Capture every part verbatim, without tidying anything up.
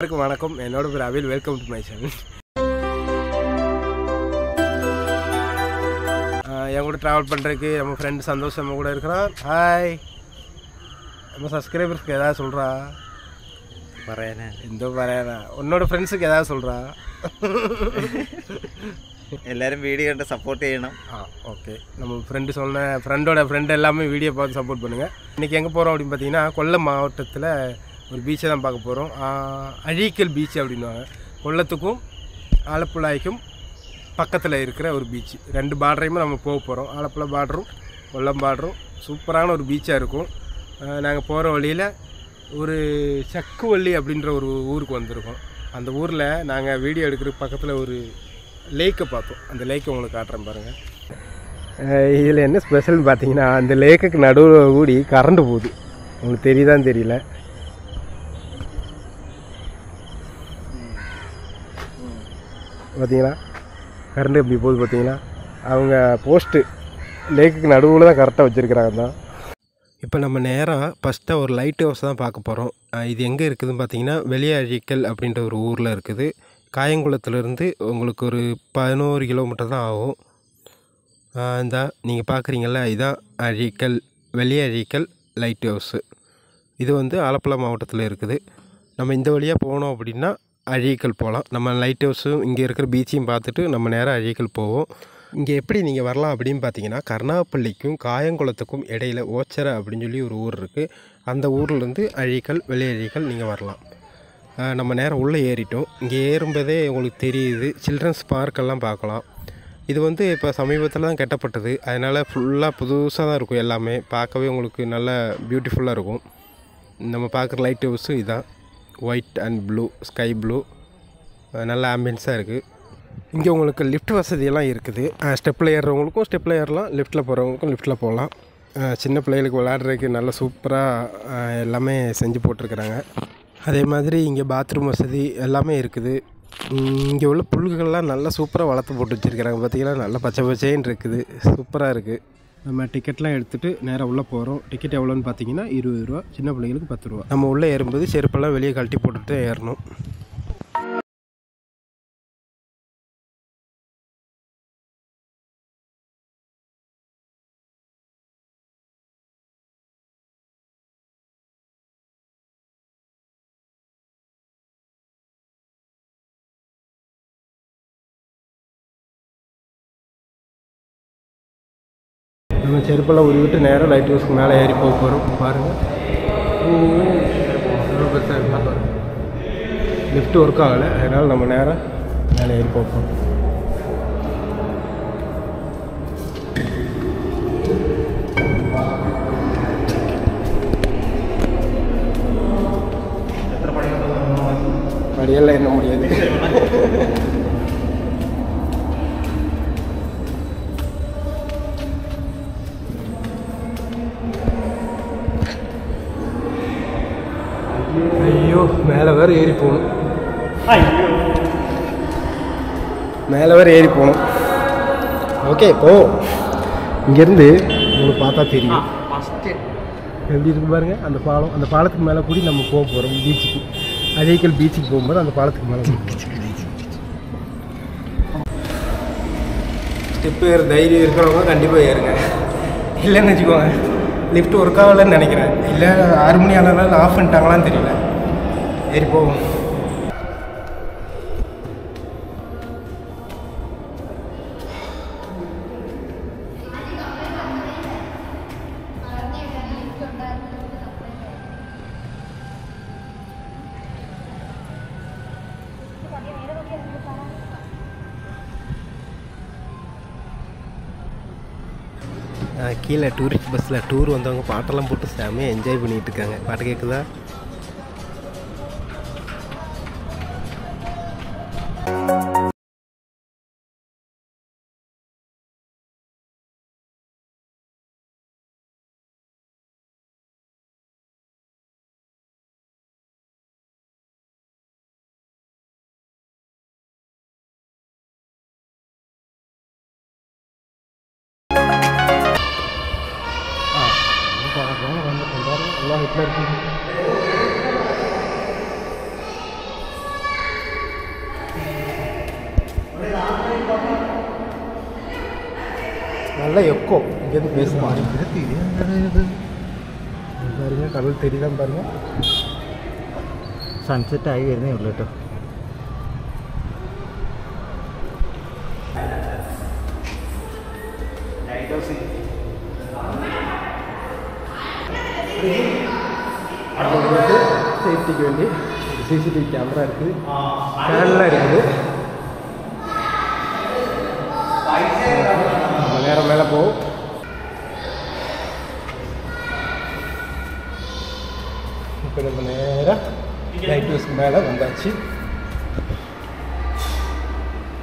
எல்லாருக்கும் வணக்கம். என்னோட பேர் Avil. Welcome to my channel. என் கூட ட்ராவல் பண்ணுறதுக்கு நம்ம ஃப்ரெண்டு சந்தோஷ் நம்ம கூட இருக்கிறான். ஹாய். நம்ம சப்ஸ்கிரைபர்ஸ்க்கு எதாவது சொல்கிறா? பரையானே எந்த பரையானா உன்னோட ஃப்ரெண்ட்ஸுக்கு எதாவது சொல்கிறா? எல்லோரும் வீடியோ கண்ட சப்போர்ட் செய்யணும். ஆ, ஓகே. நம்ம ஃப்ரெண்டு சொன்ன ஃப்ரெண்டோட ஃப்ரெண்டு எல்லாமே வீடியோ பார்த்து சப்போர்ட் பண்ணுங்கள். இன்றைக்கி எங்கே போகிறோம் அப்படின்னு பார்த்தீங்கன்னா, கொல்லம் மாவட்டத்தில் ஒரு பீச்சை தான் பார்க்க போகிறோம். அழீக்கல் பீச் அப்படின்வாங்க. கொல்லத்துக்கும் ஆலப்புழாய்க்கும் பக்கத்தில் இருக்கிற ஒரு பீச்சு. ரெண்டு பார்டரையுமே நம்ம போக போகிறோம். ஆலப்புழா பார்டரும் கொல்லம் பார்டரும் சூப்பரான ஒரு பீச்சாக இருக்கும். நாங்கள் போகிற வழியில் ஒரு சக்குவள்ளி அப்படின்ற ஒரு ஊருக்கு வந்திருக்கோம். அந்த ஊரில் நாங்கள் வீடியோ எடுக்கிற பக்கத்தில் ஒரு லேக்கை பார்த்தோம். அந்த லேக்கை உங்களுக்கு காட்டுறேன் பாருங்கள். இதில் என்ன ஸ்பெஷல்னு பார்த்தீங்கன்னா, அந்த லேக்குக்கு நடுவில் கூடி கரண்டு போகுது. உங்களுக்கு தெரியுதான்னு தெரியல. பார்த்தீங்களா கரண்ட் எப்படி போகுது? பார்த்தீங்களா அவங்க போஸ்ட்டு லேக்குக்கு நடுவில் தான் கரெக்டாக வச்சுருக்கிறாங்க. தான் இப்போ நம்ம நேராக ஃபஸ்ட்டாக ஒரு லைட் ஹவுஸ் தான் பார்க்க போகிறோம். இது எங்கே இருக்குதுன்னு பார்த்தீங்கன்னா, வெளியழீக்கல் அப்படின்ற ஒரு ஊரில் இருக்குது. காயங்குளத்துலேருந்து உங்களுக்கு ஒரு பதினோரு கிலோமீட்டர் தான் ஆகும். இந்த நீங்கள் பார்க்குறீங்களா, இதுதான் அழீக்கல் வெளியழீக்கல் லைட் ஹவுஸு. இது வந்து ஆலப்புழா மாவட்டத்தில் இருக்குது. நம்ம இந்த வழியாக போனோம் அப்படின்னா அழீக்கல் போகலாம். நம்ம லைட் ஹவுஸும் இங்கே இருக்கிற பீச்சையும் பார்த்துட்டு நம்ம நேராக அழீக்கல் போவோம். இங்கே எப்படி நீங்கள் வரலாம் அப்படின்னு பார்த்தீங்கன்னா, கருணாப்பள்ளிக்கும் காயங்குளத்துக்கும் இடையில் ஓச்சிரா அப்படின்னு சொல்லி ஒரு ஊர் இருக்குது. அந்த ஊர்லேருந்து அழீக்கல் வெளியழீக்கல் நீங்கள் வரலாம். நம்ம நேராக உள்ளே ஏறிட்டோம். இங்கே ஏறும்போதே உங்களுக்கு தெரியுது, சில்ட்ரன்ஸ் பார்க்கெல்லாம் பார்க்கலாம். இது வந்து இப்போ சமீபத்தில் தான் கட்டப்பட்டது. அதனால் ஃபுல்லாக புதுசாக தான் இருக்கும். எல்லாமே பார்க்கவே உங்களுக்கு நல்லா பியூட்டிஃபுல்லாக இருக்கும். நம்ம பார்க்குற லைட் ஹவுஸும் இதுதான். White and blue, sky blue, நல்ல ஆம்பியன்ஸாக இருக்குது. இங்கே உங்களுக்கு லிஃப்ட் வசதியெல்லாம் இருக்குது. ஸ்டெப்பில் ஏறுறவங்களுக்கும் ஸ்டெப்பில் ஏறலாம், லிஃப்ட்டில் போகிறவங்களுக்கும் லிஃப்ட்டில் போகலாம். சின்ன பிள்ளைகளுக்கு விளையாடுறதுக்கு நல்லா சூப்பராக எல்லாமே செஞ்சு போட்டிருக்கிறாங்க. அதே மாதிரி இங்கே பாத்ரூம் வசதி எல்லாமே இருக்குது. இங்கே உள்ள புல்கள்லாம் நல்லா சூப்பராக வளர்த்து போட்டு வச்சுருக்கிறாங்க. பார்த்திங்கன்னா நல்லா பச்சை பச்சைன்னு இருக்குது. சூப்பராக இருக்குது. நம்ம டிக்கெட்லாம் எடுத்துகிட்டு நேராக உள்ளே போகிறோம். டிக்கெட் எவ்வளோன்னு பார்த்தீங்கன்னா இருபது ரூபா, சின்ன பிள்ளைங்களுக்கு பத்து ரூபா. நம்ம உள்ளே ஏறும்போது செருப்பெல்லாம் வெளியே கழட்டி போட்டுட்டு ஏறணும். நம்ம செருப்பெல்லாம் உருவிட்டு நேராக லைட் ஹவுஸ்க்கு மேலே ஏறி போக போகிறோம். பாருங்கள், லிஃப்ட் ஒர்க் ஆகலை. அதனால் நம்ம நேராக மேலே ஏறி போக போகிறோம். படியெல்லாம் என்ன முடியாது. மேலே வேறு ஏறி போகணும். மேலே வேறு ஏறி போகணும். ஓகே, போ. இங்கேருந்து உங்களுக்கு பார்த்தா தெரியும் எப்படி இருக்கு பாருங்க. அந்த பாலம், அந்த பாலத்துக்கு மேலே கூடி நம்ம போக போகிறோம் பீச்சுக்கு. அழீக்கல் பீச்சுக்கு போகும்போது அந்த பாலத்துக்கு மேலே ஸ்டெப்பு ஏற தைரியம் இருக்கிறவங்க கண்டிப்பாக ஏறுங்க. இல்லைன்னு வச்சுக்கோங்க, லிஃப்ட் ஒர்க் ஆகலைன்னு நினைக்கிறேன். இல்லை ஆறு மணி ஆனாலும் ஆஃப் பண்ணிட்டாங்களான்னு தெரியல. ஏறி போவோம். கீழே டூரிஸ்ட் பஸ்ஸில் டூர் வந்தவங்க பாட்டெல்லாம் போட்டு செமையாக என்ஜாய் பண்ணிகிட்டு இருக்காங்க. பாட்டு கேட்குதா? நல்லா எக்கோ இங்கேருந்து பேசுவாங்க. பாருங்க கடவுள் தெரியல பாருங்க. சன்செட் ஆகி வருது எவ்வளோட்டோ. அதுக்கு வந்து சேஃப்டிக்கு வேண்டி சிசிடிவி கேமரா இருக்குது, சேனல்லாம் இருக்குது. நம்ம நேரம் மேலே போகும். இப்போ நம்ம நேரம் லைட் ஹவுஸ்க்கு மேலே வந்தாச்சு.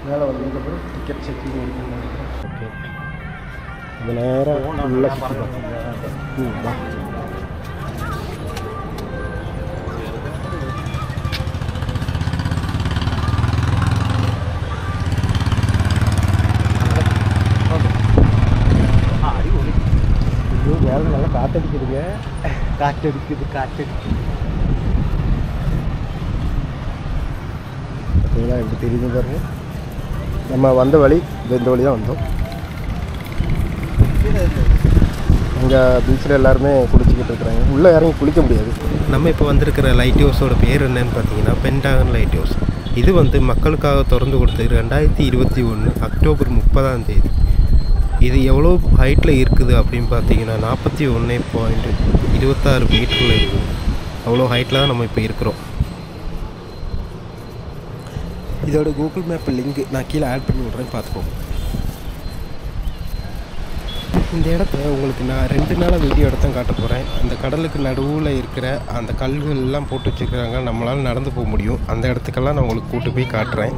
மேலே வந்ததுக்கப்புறம் டிக்கெட் செக்கிங் இருக்குன்னு நினைக்கிறேன். ஓகே அது நேரம் நல்லா பார்க்கலாம். காத்தடிக்கிறதுங்க, காற்றடிக்குது காற்றடிக்குது பார்த்தீங்களா எப்படி தெரியுது பாருங்க. நம்ம வந்த வழி இந்த வழி தான் வந்தோம். இங்கே பீச்சில் எல்லாருமே குளிச்சுக்கிட்டு இருக்கிறாங்க. உள்ளே யாரையும் குளிக்க முடியாது. நம்ம இப்போ வந்திருக்கிற லைட் ஹவுஸோட பேர் என்னன்னு பார்த்தீங்கன்னா பென்டாகன் லைட் ஹவுஸ். இது வந்து மக்களுக்காக திறந்து கொடுத்தது ரெண்டாயிரத்தி இருபத்தி ஒன்று அக்டோபர் முப்பதாம் தேதி. இது எவ்வளோ ஹைட்டில் இருக்குது அப்படின்னு பார்த்தீங்கன்னா நாற்பத்தி ஒன்று பாயிண்ட் இருபத்தாறு மீட்டரில் இருக்குது. அவ்வளோ ஹைட்டில் தான் நம்ம இப்போ இருக்கிறோம். இதோட கூகுள் மேப் லிங்க் நான் கீழே ஆட் பண்ணி விட்றேன்னு பார்த்துக்கோங்க. இந்த இடத்துல உங்களுக்கு நான் ரெண்டு நாளாக வீடியோ எடுத்தான் காட்ட போகிறேன். அந்த கடலுக்கு நடுவில் இருக்கிற அந்த கல்கள்லாம் போட்டு வச்சுருக்கிறாங்க. நம்மளால் நடந்து போக முடியும். அந்த இடத்துக்கெல்லாம் நான் உங்களுக்கு கூட்டு போய் காட்டுறேன்.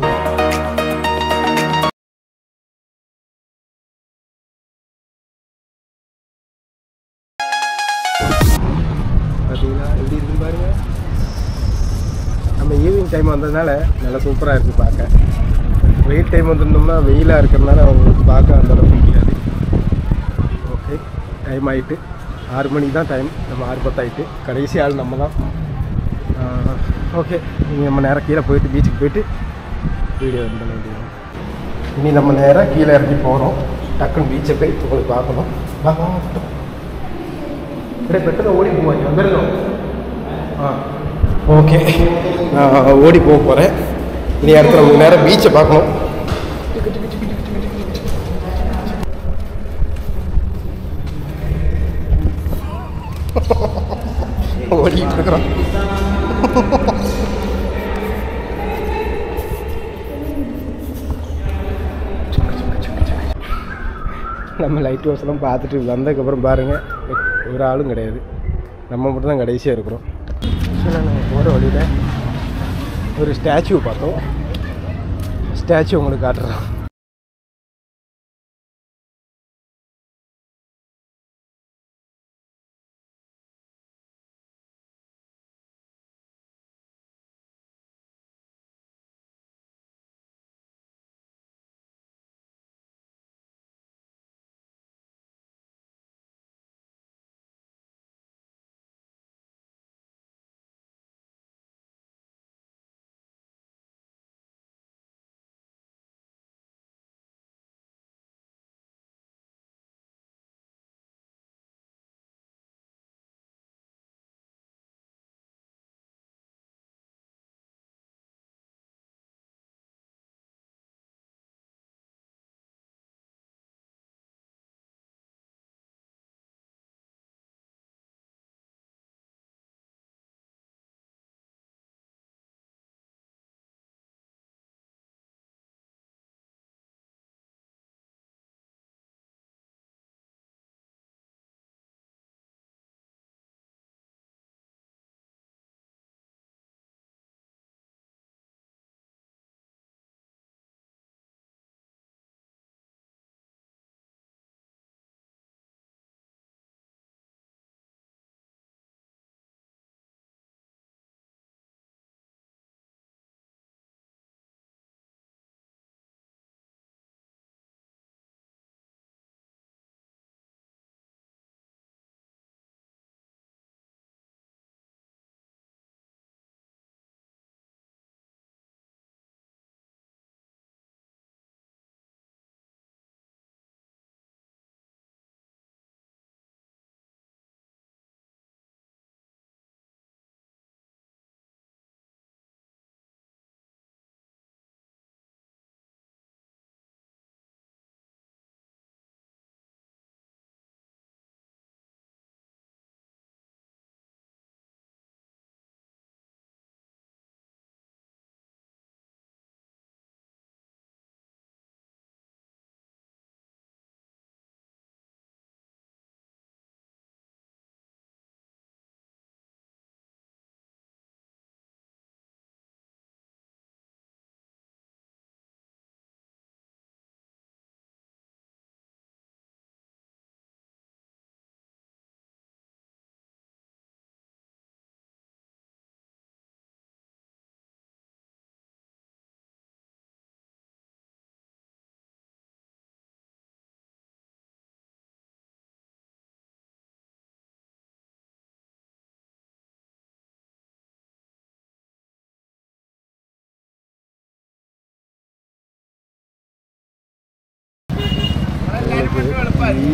டைம் வந்ததுனால நல்லா சூப்பராக இருக்குது பார்க்க. வெயில் டைம் வந்துருந்தோம்னா வெயிலாக இருக்கிறதுனால அவங்களுக்கு பார்க்க அந்த அளவுக்கு முடியாது. ஓகே டைம் ஆகிட்டு ஆறு மணிக்கு தான் டைம். நம்ம ஆறு பத்தாயிட்டு கடைசி ஆள் நம்ம தான். ஓகே நீங்கள் நம்ம நேராக கீழே போயிட்டு பீச்சுக்கு போயிட்டு வீடியோ வந்து பண்ண வேண்டியது. இனி நம்ம நேராக கீழே இறங்கி போகிறோம். டக்குன்னு பீச்சை போய் உங்களுக்கு பார்க்கணும். அப்படியே பெட்டராக ஓடி போவாங்க வந்துருந்தோம். ஆ ஓகே நான் ஓடி போக போகிறேன். இனி அடுத்த நம்ம நேரம் பீச்சை பார்க்கணும். ஓடிட்டு இருக்கிறோம். நம்ம லைட் ஹவுஸ் எல்லாம் பார்த்துட்டு வந்ததுக்கப்புறம் பாருங்கள் ஒரு ஆளும் கிடையாது. நம்ம மட்டும் தான் கடைசியாக இருக்கிறோம். ஆக்சுவலாக நாங்கள் போகிற வழியில் ஒரு ஸ்டாச்சுவை பார்த்தோம். ஸ்டாச்சு உங்களுக்கு காட்டுறோம்.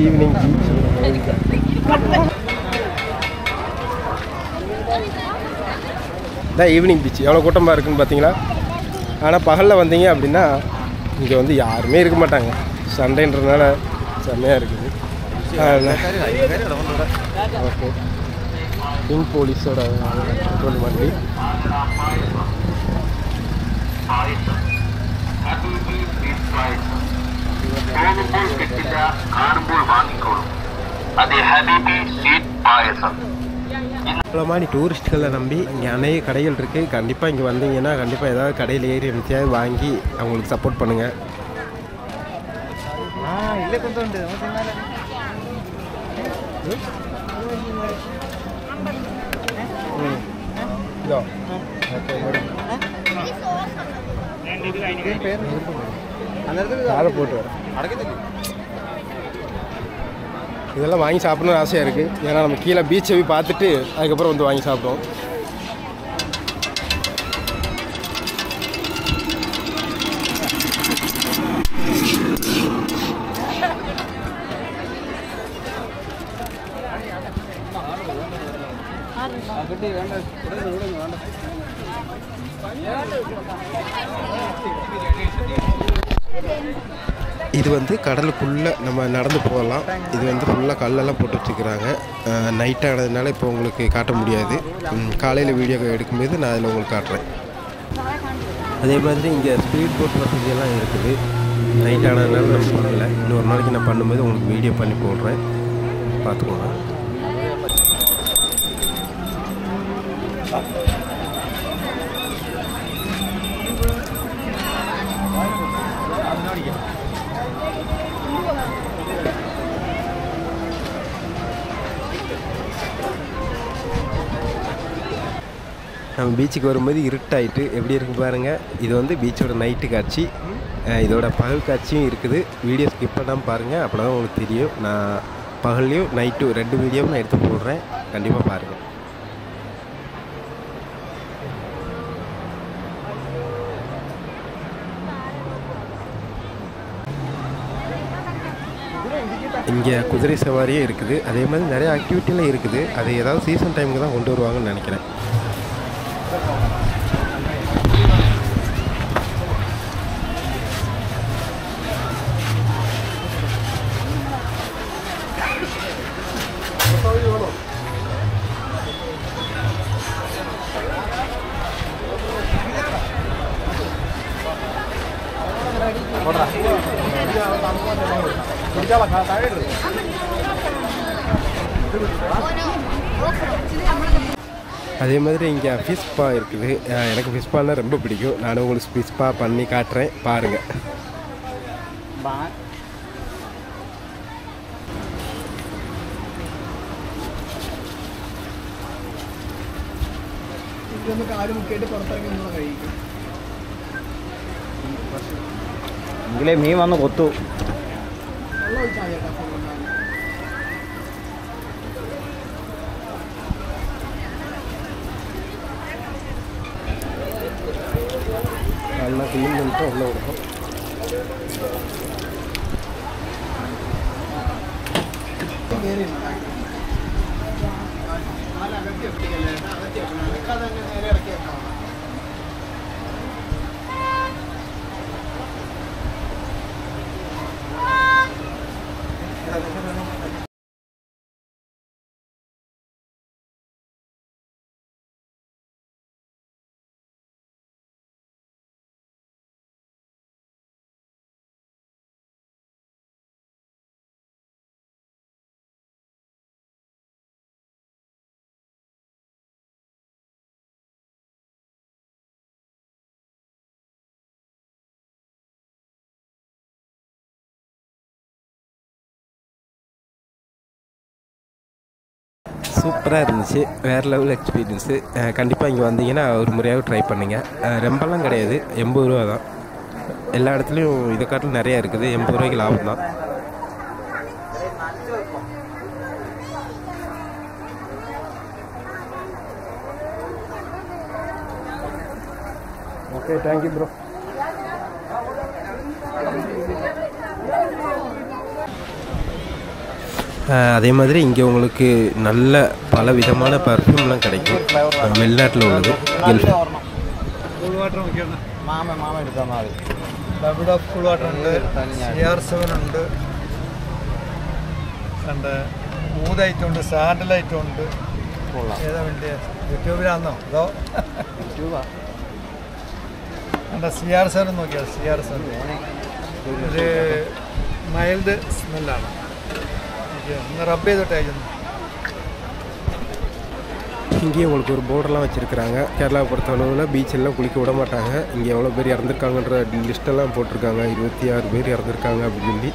ஈவினிங் தான். ஈவினிங் பீச் எவ்வளோ கூட்டமாக இருக்குதுன்னு பார்த்தீங்களா? ஆனால் பகலில் வந்தீங்க அப்படின்னா இங்கே வந்து யாருமே இருக்க மாட்டாங்க. சண்டைன்றதுனால செம்மையாக இருக்குது. ஓகே, பின் போலீஸோட பெட்ரோல் வண்டி. பலமான டூரிஸ்ட்களை நம்பி இங்கே அநேக கடைகள் இருக்குது. கண்டிப்பாக இங்கே வந்தீங்கன்னா கண்டிப்பாக ஏதாவது கடையில் ஏறி எம்தியாவது வாங்கி அவங்களுக்கு சப்போர்ட் பண்ணுங்கள். போட்டு இதெல்லாம் வாங்கி சாப்பிடணும்னு ஆசையாக இருக்குது. ஏன்னா நம்ம கீழே பீச்சை போய் பார்த்துட்டு அதுக்கப்புறம் வந்து வாங்கி சாப்பிடுவோம். இது வந்து கடலுக்குள்ளே நம்ம நடந்து போகலாம். இது வந்து ஃபுல்லாக கல்லெல்லாம் போட்டு வச்சுக்கிறாங்க. நைட் ஆனதுனால இப்போ உங்களுக்கு காட்ட முடியாது. காலையில் வீடியோ எடுக்கும்போது நான் அதில் உங்களுக்கு காட்டுறேன். அதே மாதிரி இங்கே ஸ்பீட் போட் வசதியெல்லாம் இருக்குது. நைட் ஆனதுனால நம்ம பண்ணலை. இன்னொரு நாளைக்கு நான் பண்ணும்போது உங்களுக்கு வீடியோ பண்ணி போடுறேன், பார்த்துக்கோங்க. நம்ம பீச்சுக்கு வரும்போது இருட்டாயிட்டு எப்படி இருக்குது பாருங்கள். இது வந்து பீச்சோட நைட்டு காட்சி. இதோட பகல் காட்சியும் இருக்குது. வீடியோ ஸ்கிப் பண்ணாமல் பாருங்கள், அப்போ தான் உங்களுக்கு தெரியும். நான் பகல்லையும் நைட்டும் ரெண்டு வீடியோவும் நான் எடுத்து போடுறேன், கண்டிப்பாக பாருங்கள். இங்கே குதிரை சவாரியே இருக்குது. அதே மாதிரி நிறைய ஆக்டிவிட்டிலாம் இருக்குது. அது ஏதாவது சீசன் டைமுக்கு தான் கொண்டு வருவாங்கன்னு நினைக்கிறேன். அதே மாதிரி இங்கே ஃபிஷ்பா இருக்குது. எனக்கு ஃபிஷ்பாலாம் ரொம்ப பிடிக்கும். நானும் உங்களுக்கு ஃபிஷ்பா பண்ணி காட்டுறேன், பாருங்கள். ഇംഗ്ലേ മീൻ വന്ന് കൊത്തു നല്ല മീൻ നിന്നിട്ട് ഉള്ള കൊടുക്കും. சூப்பராக இருந்துச்சு, வேறு லெவல் எக்ஸ்பீரியன்ஸு. கண்டிப்பாக இங்கே வந்தீங்கன்னா ஒரு முறையாக ட்ரை பண்ணுங்கள். ரொம்பலாம் கிடையாது, எண்பது ரூபா தான். எல்லா இடத்துலையும் இதை காட்டிலும் நிறையா இருக்குது. எண்பது ரூபாய்க்கு லாபம் தான். Okay, thank you bro. அதே மாதிரி இங்கே உங்களுக்கு நல்ல பல விதமான பர்ஃப்யூம்லாம் கிடைக்கும். வெளிநாட்டில் உள்ளது C R seven ഉണ്ട്, കണ്ട് മൂതായിട്ടുണ്ട്, സാറ്റലൈറ്റ് ഉണ്ട്. ഏതാ വേണ്ടി യൂട്യൂബിലാണോ അതോ കണ്ട C R seven നോക്കിയാൽ C R seven ഒരു മൈൽഡ് സ്മെല്ലാണ്. ഒന്ന് റബ്ബ് ചെയ്തിട്ട് അയക്കുന്നു. இங்கேயும் உங்களுக்கு ஒரு போர்டெல்லாம் வச்சுருக்கிறாங்க. கேரளாவை பொறுத்தளவில் பீச்செல்லாம் குளிக்க விட மாட்டாங்க. இங்கே எவ்வளோ பேர் இறந்துருக்காங்கன்ற லிஸ்ட்டெல்லாம் போட்டிருக்காங்க. இருபத்தி ஆறு பேர் இறந்துருக்காங்க அப்படின்னு சொல்லி.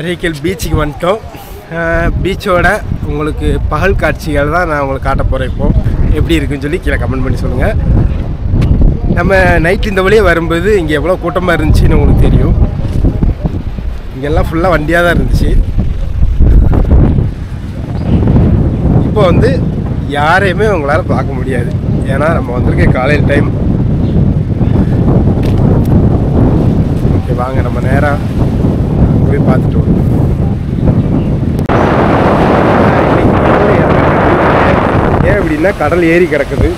அழகிக்கல் பீச்சுக்கு வந்துட்டோம். பீச்சோட உங்களுக்கு பகல் காட்சிகள் தான் நான் உங்களுக்கு காட்ட போகிறேன். இப்போது எப்படி இருக்குன்னு சொல்லி கீழே கமெண்ட் பண்ணி சொல்லுங்கள். நம்ம நைட் இந்த வழியே வரும்போது இங்கே எவ்வளோ கூட்டமாக இருந்துச்சுன்னு உங்களுக்கு தெரியும். இங்கெல்லாம் ஃபுல்லாக வண்டியாக தான் இருந்துச்சு. இப்போ வந்து யாரையுமே உங்களால் பார்க்க முடியாது. ஏன்னா நம்ம வந்திருக்க காலையில் டைம். ஓகே, வாங்க நம்ம நேராக போய் பார்த்துட்டு வரும். ஏன் அப்படின்னா கடல் ஏறி கிடக்குது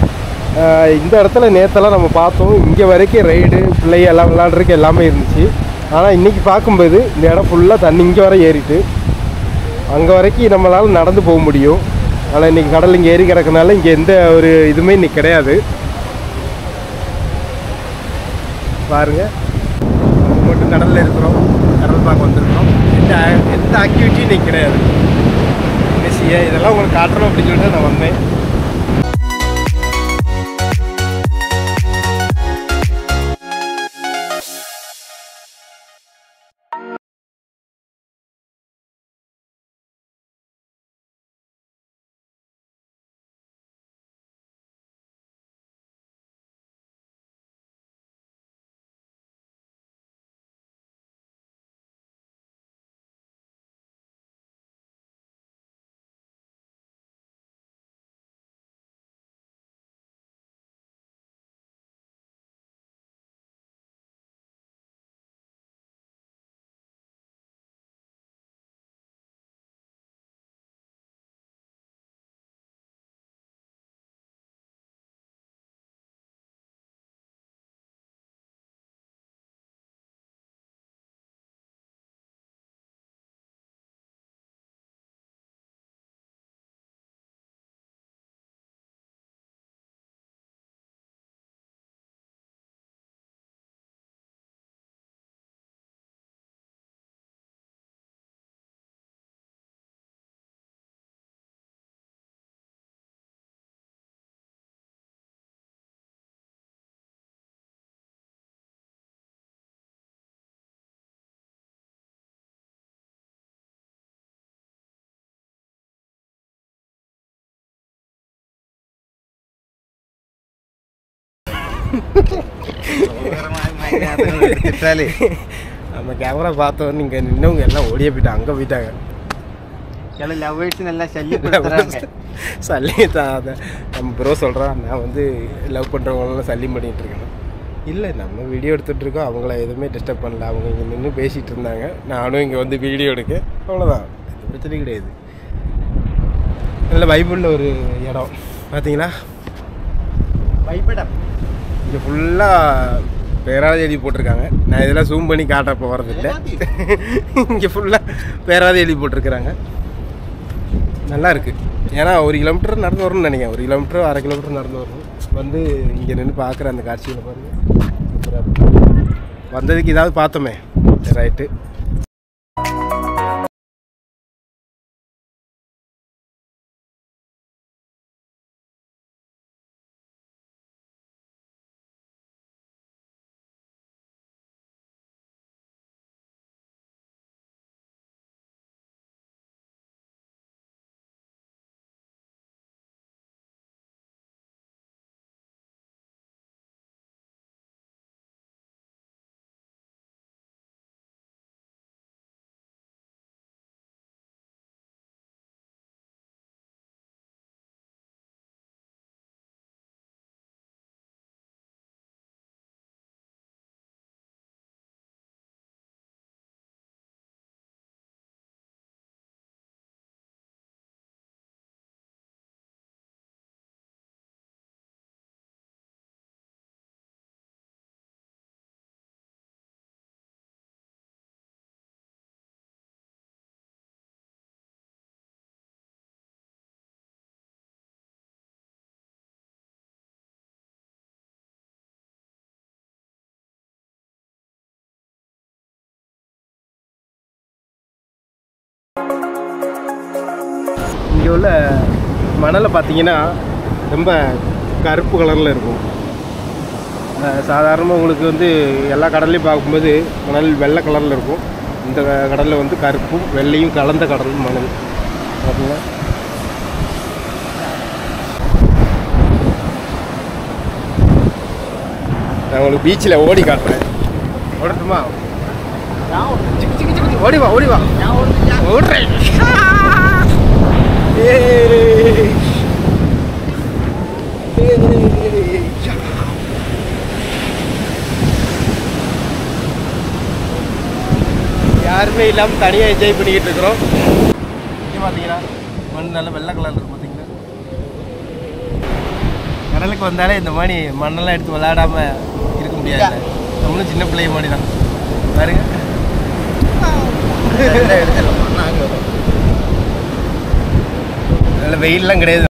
இந்த இடத்துல. நேற்றெல்லாம் நம்ம பார்த்தோம், இங்கே வரைக்கும் ரைடு பிள்ளைய எல்லாம் விளாட்றதுக்கு எல்லாமே இருந்துச்சு. ஆனால் இன்றைக்கி பார்க்கும்போது இந்த இடம் ஃபுல்லாக தண்ணி இங்கே வர ஏறிட்டு அங்கே வரைக்கும் நம்மளால் நடந்து போக முடியும். ஆனால் இன்றைக்கி கடல் இங்கே ஏறி கிடக்குனால இங்கே எந்த ஒரு இதுவுமே இன்றைக்கி கிடையாது. பாருங்கள், மட்டும் கடலில் இருக்கிறோம், கடல் பார்க்க வந்திருக்கிறோம். எந்த எந்த ஆக்டிவிட்டியும் இன்றைக்கி கிடையாது. ஈஸியா இதெல்லாம் உங்களுக்கு காட்டணும் அப்படின்னு சொல்லிட்டு நான் வந்தேன். நம்ம கேமரா பார்த்தோம், நீங்கள் நின்னவங்க எல்லாம் ஓடியே போயிட்டாங்க, அங்கே போயிட்டாங்க. எல்லாம் லவ்வர்ஸ் நல்லா சல்லிப்படுறாங்க. சல்லி தான் நம்ம ப்ரோ சொல்கிறான், நான் வந்து லவ் பண்ணுறவங்களாம் சல்லியம் பண்ணிகிட்டு இருக்கேன். இல்லை, நம்ம வீடியோ எடுத்துகிட்ருக்கோம், அவங்கள எதுவுமே டிஸ்டர்ப் பண்ணல. அவங்க இங்கே நின்று பேசிகிட்டு இருந்தாங்க, நானும் இங்கே வந்து வீடியோ எடுக்க, அவ்வளோதான், பிரச்சனை கிடையாது. நல்ல பைபிளில் ஒரு இடம் பார்த்தீங்களா, பைப்பிடம் இங்கே ஃபுல்லாக பேராத எழுதி போட்டிருக்காங்க. நான் இதெல்லாம் ஜூம் பண்ணி காட்டுறப்போ வரதில்லை, இங்கே ஃபுல்லாக பேராத எழுதி போட்டிருக்கிறாங்க. நல்லா இருக்குது, ஏன்னா ஒரு கிலோமீட்டர் நடந்து வரணும்னு நினைக்கிறேன், ஒரு கிலோமீட்டர் அரை கிலோமீட்டர் நடந்து வரணும். வந்து இங்கே நின்று பார்க்குற அந்த காட்சியில் பாருங்க, வந்ததுக்கு ஏதாவது பார்த்தோமே. ரைட்டு, இங்கே உள்ள மணலை பார்த்தீங்கன்னா ரொம்ப கருப்பு கலரில் இருக்கும். சாதாரணமாக உங்களுக்கு வந்து எல்லா கடல்லையும் பார்க்கும்போது மணல் வெள்ளை கலரில் இருக்கும். இந்த கடலில் வந்து கருப்பும் வெள்ளையும் கலந்த கடல் மணல் பார்த்தீங்கன்னா. நான் உங்களுக்கு பீச்சில் ஓடி காட்டுறேன், ஓடட்டுமா? ஓடிவா ஓடிவா ஓடுறேன். யாருமே இல்லாமல் தனியாக என்ஜாய் பண்ணிக்கிட்டு இருக்கிறோம். இங்கே பார்த்தீங்கன்னா மண் நல்லா வெள்ளை கலரில் இருக்கும். பார்த்தீங்கன்னா கடலுக்கு வந்தாலே இந்த மாதிரி மண்ணெல்லாம் எடுத்து விளையாடாமல் இருக்க முடியாது. நம்மளும் சின்ன பிள்ளைய மாதிரி தான் பாருங்க. நல்ல வெயிலெலாம் கிடையாது.